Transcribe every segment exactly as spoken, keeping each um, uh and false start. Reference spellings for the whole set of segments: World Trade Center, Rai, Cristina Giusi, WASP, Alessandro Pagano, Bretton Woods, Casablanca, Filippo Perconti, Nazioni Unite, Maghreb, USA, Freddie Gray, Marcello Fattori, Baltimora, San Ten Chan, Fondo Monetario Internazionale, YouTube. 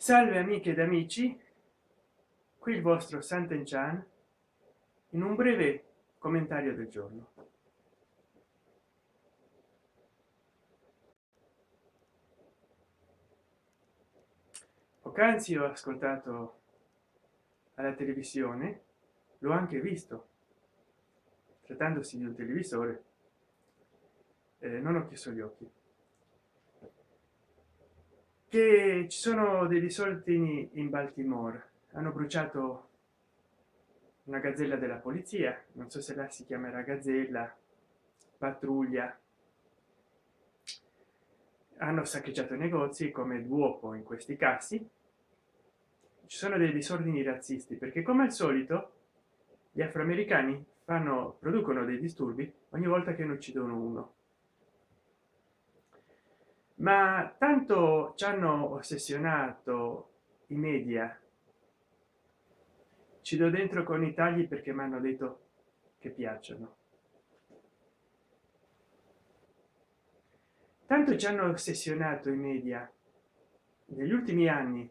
Salve amiche ed amici, qui il vostro San Ten Chan in un breve commentario del giorno. Poc'anzi ho ascoltato alla televisione, l'ho anche visto, trattandosi di un televisore, eh, non ho chiuso gli occhi, che ci sono dei risoltini in Baltimore. Hanno bruciato una gazzella della polizia, non so se la si chiamerà gazzella, pattuglia. Hanno saccheggiato i negozi come duopo. In questi casi ci sono dei disordini razzisti, perché come al solito gli afroamericani fanno producono dei disturbi ogni volta che ne uccidono uno. Ma tanto ci hanno ossessionato i media, ci do dentro con i tagli perché mi hanno detto che piacciono, tanto ci hanno ossessionato i media negli ultimi anni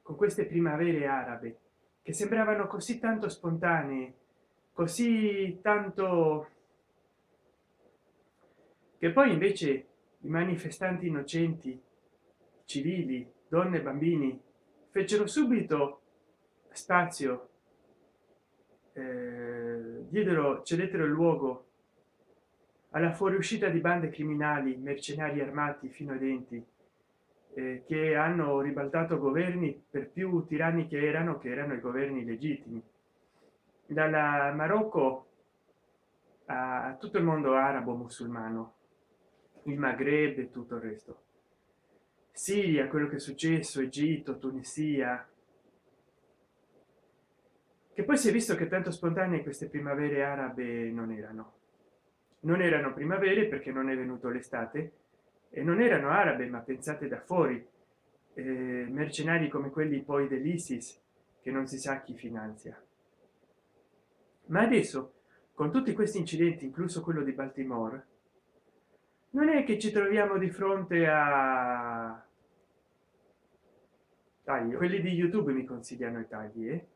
con queste primavere arabe che sembravano così tanto spontanee, così tanto, che poi invece i manifestanti innocenti, civili, donne e bambini, fecero subito spazio, eh, diedero cedettero il luogo alla fuoriuscita di bande criminali, mercenari armati fino ai denti, eh, che hanno ribaltato governi per più tiranni che erano che erano i governi legittimi, dalla Marocco a, a tutto il mondo arabo musulmano, il Maghreb e tutto il resto, Siria, quello che è successo, Egitto, Tunisia, che poi si è visto che tanto spontanee queste primavere arabe non erano non erano primavere, perché non è venuto l'estate, e non erano arabe ma pensate da fuori, eh, mercenari come quelli poi dell'ISIS che non si sa chi finanzia. Ma adesso, con tutti questi incidenti, incluso quello di Baltimore, non è che ci troviamo di fronte a tagli, quelli di YouTube mi consigliano i tagli, eh?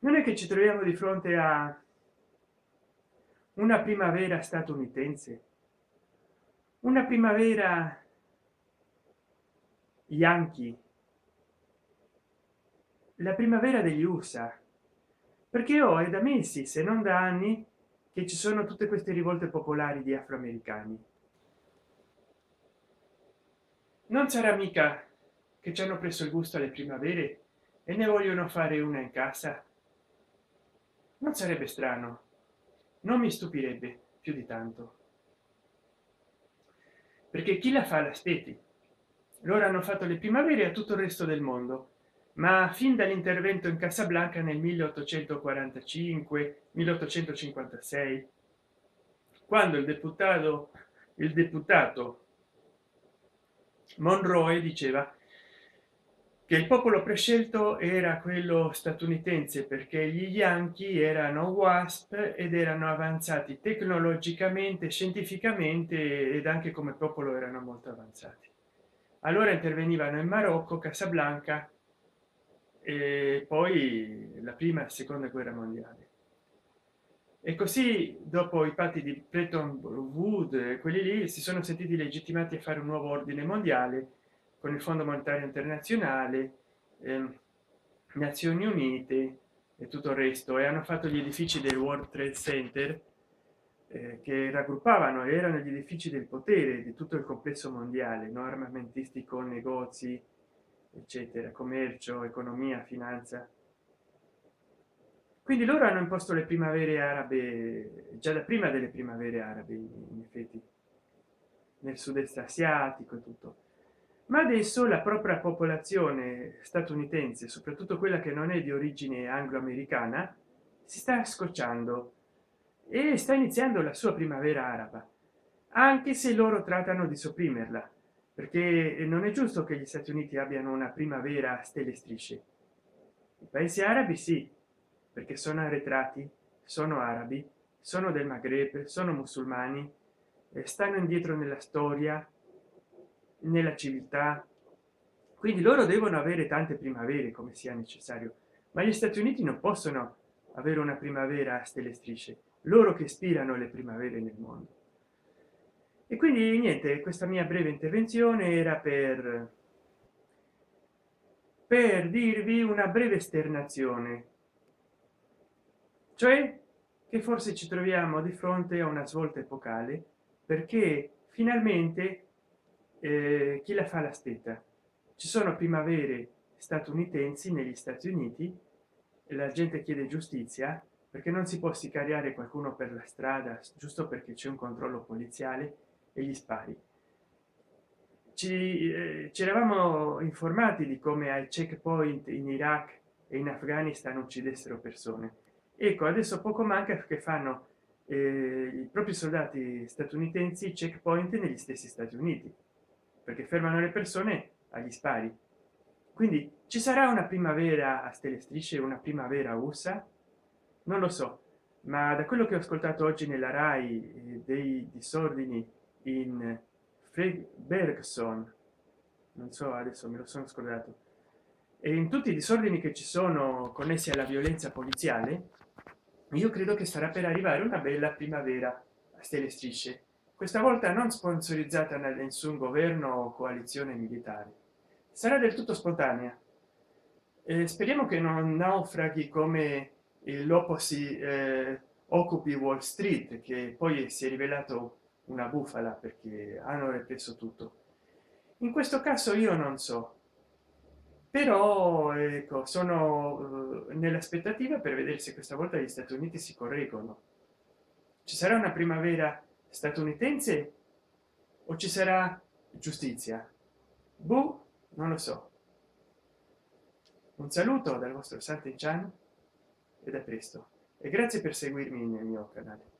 Non è che ci troviamo di fronte a una primavera statunitense, una primavera yankee, la primavera degli U S A, perché oh, è da mesi, se non da anni, che ci sono tutte queste rivolte popolari di afroamericani. Non sarà mica che ci hanno preso il gusto alle primavere e ne vogliono fare una in casa? Non sarebbe strano, non mi stupirebbe più di tanto, perché chi la fa l'aspetti. Loro hanno fatto le primavere a tutto il resto del mondo, ma fin dall'intervento in Casablanca nel milleottocentoquarantacinque milleottocentocinquantasei, quando il deputato il deputato Monroe diceva che il popolo prescelto era quello statunitense, perché gli Yankee erano WASP ed erano avanzati tecnologicamente, scientificamente, ed anche come popolo erano molto avanzati. Allora intervenivano in Marocco, Casablanca e poi la prima e seconda guerra mondiale, e così dopo i patti di Bretton Woods, quelli lì si sono sentiti legittimati a fare un nuovo ordine mondiale con il Fondo Monetario Internazionale, eh, Nazioni Unite e tutto il resto, e hanno fatto gli edifici del World Trade Center, eh, che raggruppavano, erano gli edifici del potere di tutto il complesso mondiale, no? Armamentistico, negozi, eccetera, commercio, economia, finanza. Quindi loro hanno imposto le primavere arabe già da prima delle primavere arabe, in effetti, nel sud-est asiatico e tutto. Ma adesso la propria popolazione statunitense, soprattutto quella che non è di origine anglo-americana, si sta scocciando e sta iniziando la sua primavera araba, anche se loro trattano di sopprimerla, perché non è giusto che gli Stati Uniti abbiano una primavera a stelle e strisce. I paesi arabi sì, perché sono arretrati, sono arabi, sono del Maghreb, sono musulmani, stanno indietro nella storia, nella civiltà. Quindi loro devono avere tante primavere come sia necessario, ma gli Stati Uniti non possono avere una primavera a stelle strisce, loro che ispirano le primavere nel mondo. E quindi niente, questa mia breve intervenzione era per per dirvi una breve esternazione, cioè che forse ci troviamo di fronte a una svolta epocale, perché finalmente eh, chi la fa la stetta. Ci sono primavere statunitensi negli Stati Uniti e la gente chiede giustizia, perché non si può sicariare qualcuno per la strada giusto perché c'è un controllo poliziale e gli spari. Ci eh, eravamo informati di come ai checkpoint in Iraq e in Afghanistan uccidessero persone. Ecco, adesso poco manca che fanno eh, i propri soldati statunitensi checkpoint negli stessi Stati Uniti, perché fermano le persone agli spari. Quindi ci sarà una primavera a stelle strisce, una primavera U S A? Non lo so, ma da quello che ho ascoltato oggi nella Rai eh, dei disordini in Fredbergson, non so, adesso me lo sono scordato, e in tutti i disordini che ci sono connessi alla violenza poliziale, io credo che sarà per arrivare una bella primavera a stelle strisce, questa volta non sponsorizzata da nessun governo o coalizione militare, sarà del tutto spontanea. Eh, speriamo che non naufraghi come il lopo si eh, occupi Wall Street, che poi si è rivelato una bufala perché hanno represso tutto. In questo caso io non so, però ecco, sono eh, nell'aspettativa per vedere se questa volta gli Stati Uniti si correggono. Ci sarà una primavera statunitense o ci sarà giustizia? Boh, non lo so. Un saluto dal vostro San Ten Chan e da presto, e grazie per seguirmi nel mio canale.